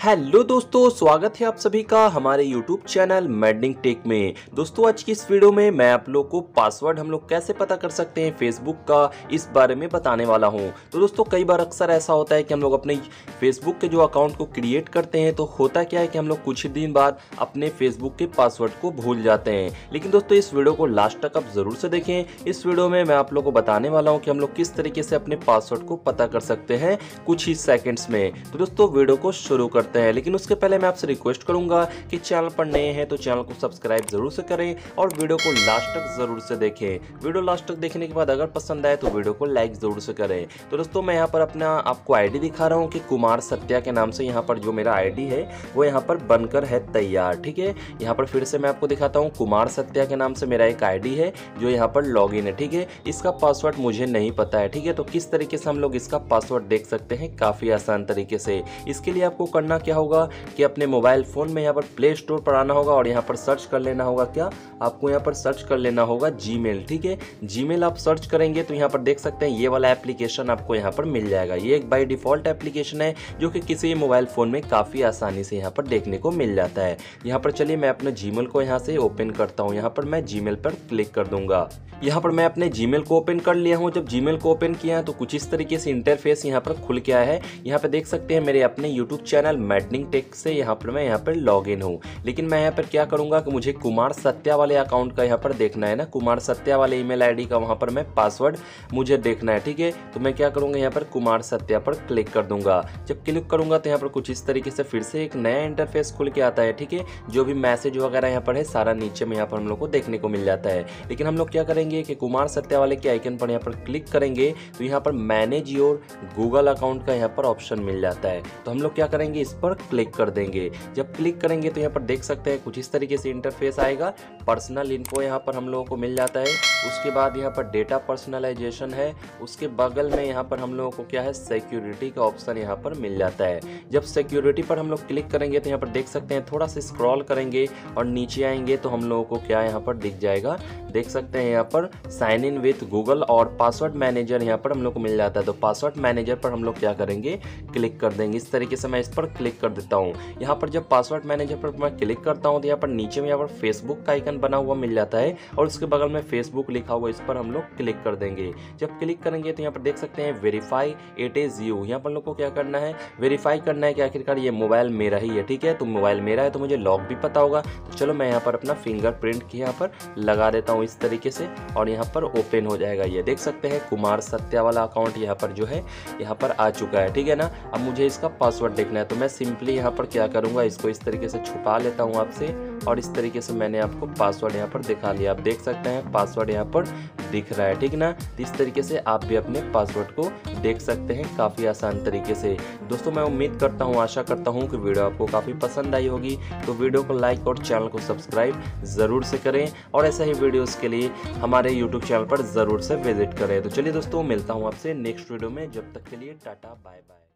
Hello दोस्तों, स्वागत है आप सभी का हमारे YouTube चैनल मैडिंग टेक में। दोस्तों आज की इस वीडियो में मैं आप लोगों को पासवर्ड हम लोग कैसे पता कर सकते हैं Facebook का, इस बारे में बताने वाला हूं। तो दोस्तों कई बार अक्सर ऐसा होता है कि हम लोग अपने Facebook के जो अकाउंट को क्रिएट करते हैं तो होता क्या है कि हम लोग कुछ ही दिन बाद अपने Facebook के पासवर्ड को भूल जाते हैं। लेकिन दोस्तों इस वीडियो को लास्ट तक आप ज़रूर से देखें। इस वीडियो में मैं आप लोग को बताने वाला हूँ कि हम लोग किस तरीके से अपने पासवर्ड को पता कर सकते हैं कुछ ही सेकेंड्स में। तो दोस्तों वीडियो को शुरू करते हैं, लेकिन उसके पहले मैं आपसे रिक्वेस्ट करूंगा कि चैनल पर नए हैं तो चैनल को सब्सक्राइब जरूर से करें और वीडियो को लास्ट तक जरूर से देखें। वीडियो लास्ट तक देखने के बाद अगर पसंद आए तो वीडियो को लाइक जरूर से करें। तो दोस्तों मैं यहाँ पर अपना आपको आईडी दिखा रहा हूँ कि कुमार सत्या के नाम से यहाँ पर जो मेरा आईडी है वो यहाँ पर बनकर है तैयार। ठीक है, यहाँ पर फिर से मैं आपको दिखाता हूँ, कुमार सत्या के नाम से मेरा एक आईडी है जो यहाँ पर लॉग इन है। ठीक है, इसका पासवर्ड मुझे नहीं पता है। ठीक है, तो किस तरीके से हम लोग इसका पासवर्ड देख सकते हैं? काफ़ी आसान तरीके से। इसके लिए आपको करना क्या होगा कि अपने मोबाइल फ़ोन में यहाँ पर प्ले स्टोर पर आना होगा और यहाँ पर सर्च कर लेना होगा। क्या आपको यहाँ पर सर्च कर लेना होगा? जीमेल। ठीक है, जीमेल आप सर्च करेंगे तो यहाँ पर देख सकते हैं ये वाला एप्लीकेशन आपको यहाँ पर मिल जाएगा। ये एक बाई डिफ़ॉल्ट एप्लीकेशन है जो कि किसी मोबाइल फ़ोन में काफ़ी आसानी से यहाँ पर देखने को मिल जाता है। यहाँ पर चलिए मैं अपने जीमेल को यहाँ से ओपन करता हूँ। यहाँ पर मैं जीमेल पर क्लिक कर दूंगा। यहाँ पर मैं अपने जीमेल को ओपन कर लिया हूँ। जब जीमेल को ओपन किया है तो कुछ इस तरीके से इंटरफेस यहाँ पर खुल गया है। यहाँ पर देख सकते हैं मेरे अपने यूट्यूब चैनल मैडिंग टेक से यहाँ पर लॉग इन हूँ। लेकिन मैं यहाँ पर क्या करूँगा कि मुझे कुमार सत्या वाले अकाउंट का यहाँ पर देखना है ना, कुमार सत्या वाले ईमेल आईडी का वहाँ पर मैं पासवर्ड मुझे देखना है। ठीक है, तो मैं क्या करूँगा, यहाँ पर कुमार सत्या पर क्लिक कर दूंगा। जब क्लिक करूँगा तो यहाँ पर कुछ इस तरीके से फिर से एक नया इंटरफेस खुल के आता है। ठीक है, जो भी मैसेज वगैरह यहाँ पर है सारा नीचे में यहाँ पर हम लोग को देखने को मिल जाता है। लेकिन हम लोग क्या करेंगे कि कुमार सत्या वाले के आइकन पर यहाँ पर क्लिक करेंगे तो यहाँ पर मैनेज योर गूगल अकाउंट का यहाँ पर ऑप्शन मिल जाता है। तो हम लोग क्या करेंगे, इस पर क्लिक कर देंगे। जब क्लिक करेंगे तो यहाँ पर देख सकते हैं कुछ इस तरीके से इंटरफेस आएगा। पर्सनल इन्फो यहाँ पर हम लोगों को मिल जाता है। उसके बाद यहाँ पर डेटा पर्सनलाइजेशन है। उसके बगल में यहाँ पर हम लोगों को क्या है, सिक्योरिटी का ऑप्शन यहाँ पर मिल जाता है। जब सिक्योरिटी पर हम लोग क्लिक करेंगे तो यहाँ पर देख सकते हैं, थोड़ा सा स्क्रॉल करेंगे और नीचे आएंगे तो हम लोगों को क्या यहाँ पर दिख जाएगा, देख सकते हैं यहाँ पर साइन इन विथ गूगल और पासवर्ड मैनेजर यहाँ पर हम लोग को मिल जाता है। तो पासवर्ड मैनेजर पर हम लोग क्या करेंगे, क्लिक कर देंगे। इस तरीके से मैं इस पर क्लिक कर देता हूँ। यहाँ पर जब पासवर्ड मैनेजर पर मैं क्लिक करता हूँ तो यहाँ पर नीचे में यहाँ पर फेसबुक का आइकन बना हुआ मिल जाता है और उसके बगल में फेसबुक लिखा हुआ, इस पर हम लोग क्लिक कर देंगे। जब क्लिक करेंगे तो यहाँ पर देख सकते हैं वेरीफाई इट इज यू। यहाँ पर लोग को क्या करना है, वेरीफाई करना है कि आखिरकार ये मोबाइल मेरा ही है। ठीक है, तो मोबाइल मेरा है तो मुझे लॉक भी पता होगा। तो चलो मैं यहाँ पर अपना फिंगरप्रिंट यहाँ पर लगा देता हूँ इस तरीके से और यहाँ पर ओपन हो जाएगा। ये देख सकते हैं कुमार सत्या वाला अकाउंट यहाँ पर जो है यहाँ पर आ चुका है। ठीक है ना, अब मुझे इसका पासवर्ड देखना है तो मैं सिंपली यहाँ पर क्या करूँगा, इसको इस तरीके से छुपा लेता हूँ आपसे और इस तरीके से मैंने आपको पासवर्ड यहाँ पर दिखा लिया। आप देख सकते हैं पासवर्ड यहाँ पर दिख रहा है। ठीक ना, इस तरीके से आप भी अपने पासवर्ड को देख सकते हैं काफ़ी आसान तरीके से। दोस्तों मैं उम्मीद करता हूँ, आशा करता हूँ कि वीडियो आपको काफ़ी पसंद आई होगी। तो वीडियो को लाइक और चैनल को सब्सक्राइब ज़रूर से करें और ऐसे ही वीडियोज़ के लिए हमारे यूट्यूब चैनल पर ज़रूर से विजिट करें। तो चलिए दोस्तों, मिलता हूँ आपसे नेक्स्ट वीडियो में। जब तक के लिए टाटा, बाय बाय।